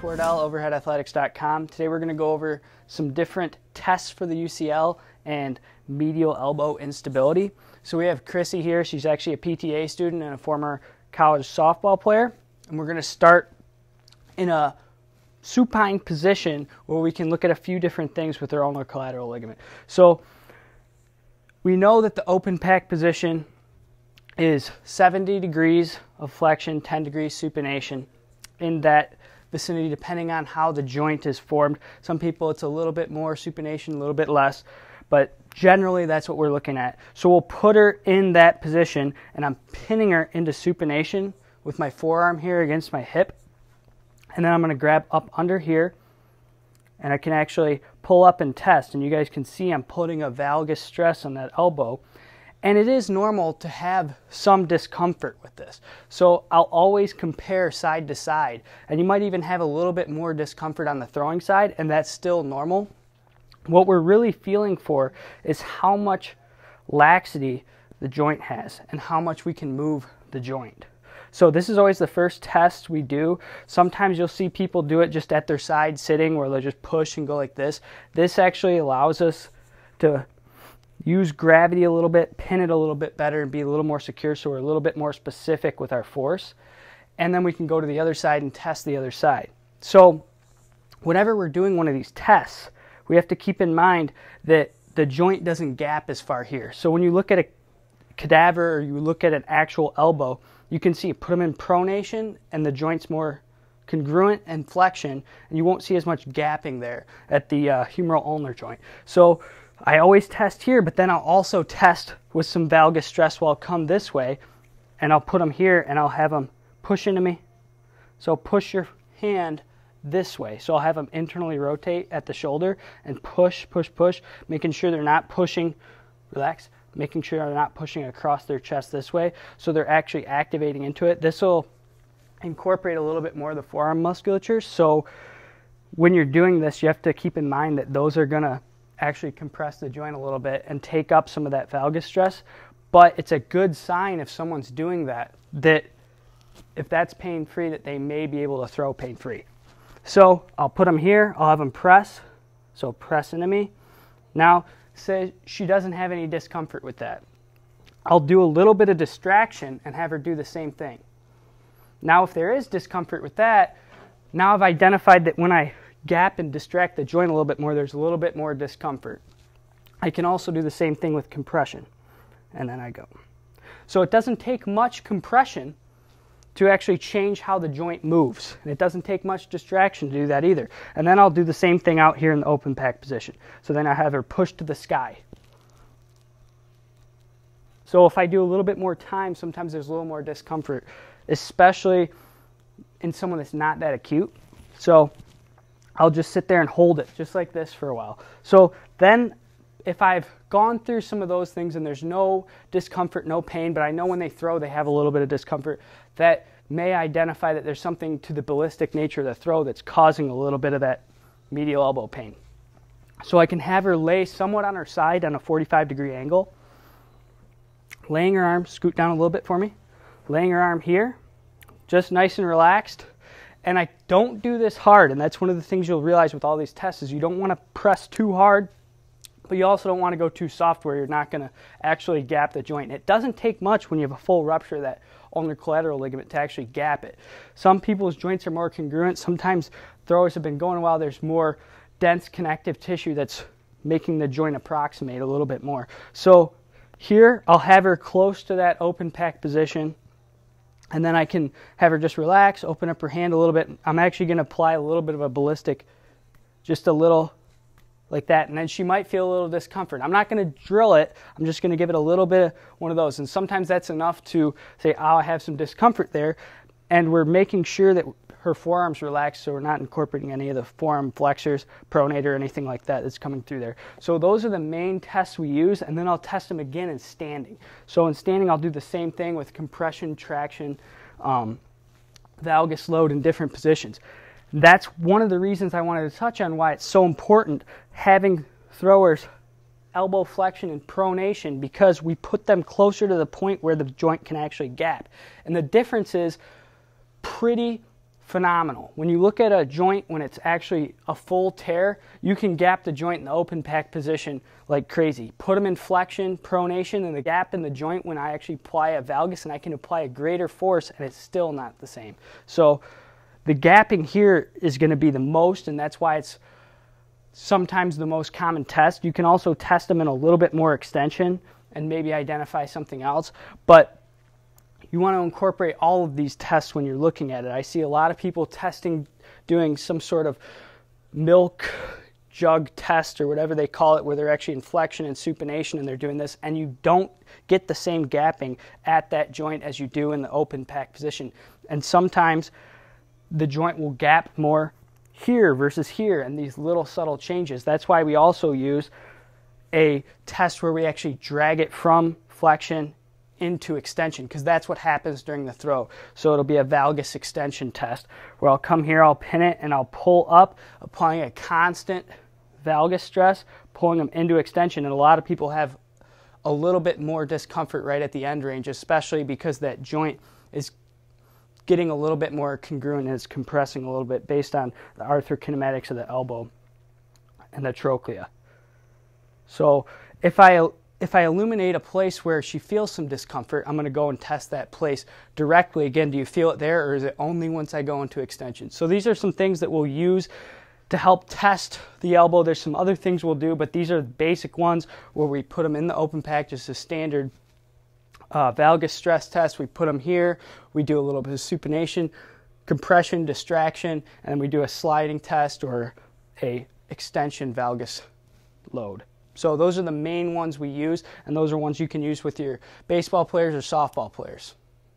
course, Wardell, OverheadAthletics.com. Today we're going to go over some different tests for the UCL and medial elbow instability. So we have Chrissy here. She's actually a PTA student and a former college softball player. And we're going to start in a supine position where we can look at a few different things with their ulnar collateral ligament. So we know that the open pack position is 70 degrees of flexion, 10 degrees supination in that vicinity, depending on how the joint is formed. Some people it's a little bit more supination, a little bit less, but generally that's what we're looking at. So we'll put her in that position, and I'm pinning her into supination with my forearm here against my hip, and then I'm going to grab up under here, and I can actually pull up and test, and you guys can see I'm putting a valgus stress on that elbow. And it is normal to have some discomfort with this. So I'll always compare side to side. And you might even have a little bit more discomfort on the throwing side, and that's still normal. What we're really feeling for is how much laxity the joint has and how much we can move the joint. So this is always the first test we do. Sometimes you'll see people do it just at their side sitting, where they'll just push and go like this. This actually allows us to use gravity a little bit, pin it a little bit better, and be a little more secure, so we're a little bit more specific with our force. And then we can go to the other side and test the other side. So whenever we're doing one of these tests, we have to keep in mind that the joint doesn't gap as far here. So when you look at a cadaver or you look at an actual elbow, you can see put them in pronation and the joint's more congruent and flexion, and you won't see as much gapping there at the humeroulnar joint. So I always test here, but then I'll also test with some valgus stress while I'll come this way, and I'll put them here and I'll have them push into me. So push your hand this way. So I'll have them internally rotate at the shoulder and push, push, push, making sure they're not pushing, relax, making sure they're not pushing across their chest this way. So they're actually activating into it. This will incorporate a little bit more of the forearm musculature. So when you're doing this, you have to keep in mind that those are going to actually compress the joint a little bit and take up some of that valgus stress. But it's a good sign if someone's doing that, that if that's pain-free, that they may be able to throw pain-free. So I'll put them here, I'll have them press, so press into me. Now, say she doesn't have any discomfort with that. I'll do a little bit of distraction and have her do the same thing. Now, if there is discomfort with that, now I've identified that when I gap and distract the joint a little bit more, there's a little bit more discomfort. I can also do the same thing with compression, and then I go. So it doesn't take much compression to actually change how the joint moves, and it doesn't take much distraction to do that either. And then I'll do the same thing out here in the open pack position. So then I have her push to the sky. So if I do a little bit more time, sometimes there's a little more discomfort, especially in someone that's not that acute. So I'll just sit there and hold it just like this for a while. So then if I've gone through some of those things and there's no discomfort, no pain, but I know when they throw they have a little bit of discomfort, that may identify that there's something to the ballistic nature of the throw that's causing a little bit of that medial elbow pain. So I can have her lay somewhat on her side on a 45-degree angle, laying her arm, scoot down a little bit for me, laying her arm here, just nice and relaxed. And I don't do this hard, and that's one of the things you'll realize with all these tests is you don't want to press too hard, but you also don't want to go too soft where you're not going to actually gap the joint. And it doesn't take much when you have a full rupture of that ulnar collateral ligament to actually gap it. Some people's joints are more congruent. Sometimes throwers have been going a while. There's more dense connective tissue that's making the joint approximate a little bit more. So here I'll have her close to that open pack position. And then I can have her just relax, open up her hand a little bit. I'm actually going to apply a little bit of a ballistic, just a little like that. And then she might feel a little discomfort. I'm not going to drill it. I'm just going to give it a little bit of one of those. And sometimes that's enough to say, oh, I have some discomfort there. And we're making sure that her forearm's relaxed, so we're not incorporating any of the forearm flexors, pronator, or anything like that that's coming through there. So those are the main tests we use, and then I'll test them again in standing. So in standing, I'll do the same thing with compression, traction, valgus load in different positions. That's one of the reasons I wanted to touch on why it's so important having throwers elbow flexion and pronation, because we put them closer to the point where the joint can actually gap. And the difference is pretty phenomenal. When you look at a joint when it's actually a full tear, you can gap the joint in the open pack position like crazy. Put them in flexion, pronation, and the gap in the joint when I actually apply a valgus, and I can apply a greater force and it's still not the same. So the gapping here is going to be the most, and that's why it's sometimes the most common test. You can also test them in a little bit more extension and maybe identify something else, but you want to incorporate all of these tests when you're looking at it. I see a lot of people testing, doing some sort of milk jug test or whatever they call it, where they're actually in flexion and supination and they're doing this, and you don't get the same gapping at that joint as you do in the open pack position. And sometimes the joint will gap more here versus here, and these little subtle changes. That's why we also use a test where we actually drag it from flexion into extension, because that's what happens during the throw. So it'll be a valgus extension test where I'll come here, I'll pin it, and I'll pull up, applying a constant valgus stress, pulling them into extension. And a lot of people have a little bit more discomfort right at the end range, especially because that joint is getting a little bit more congruent and it's compressing a little bit based on the arthrokinematics of the elbow and the trochlea. So if I illuminate a place where she feels some discomfort, I'm going to go and test that place directly. Again, do you feel it there, or is it only once I go into extension? So these are some things that we'll use to help test the elbow. There's some other things we'll do, but these are the basic ones where we put them in the open pack, just a standard valgus stress test. We put them here. We do a little bit of supination, compression, distraction, and then we do a sliding test or a extension valgus load. So those are the main ones we use, and those are ones you can use with your baseball players or softball players.